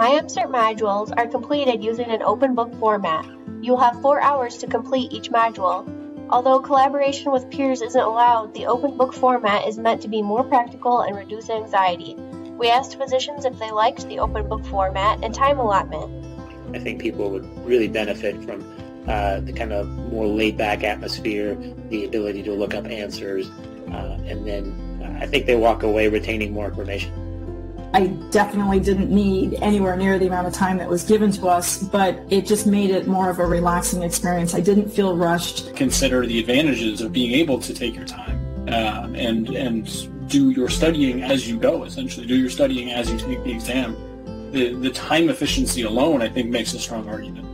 MyEMCert modules are completed using an open book format. You'll have 4 hours to complete each module. Although collaboration with peers isn't allowed, the open book format is meant to be more practical and reduce anxiety. We asked physicians if they liked the open book format and time allotment. I think people would really benefit from the kind of more laid-back atmosphere, the ability to look up answers, and then I think they walk away retaining more information. I definitely didn't need anywhere near the amount of time that was given to us, but it just made it more of a relaxing experience. I didn't feel rushed. Consider the advantages of being able to take your time and do your studying as you go, essentially. Do your studying as you take the exam. The time efficiency alone, I think, makes a strong argument.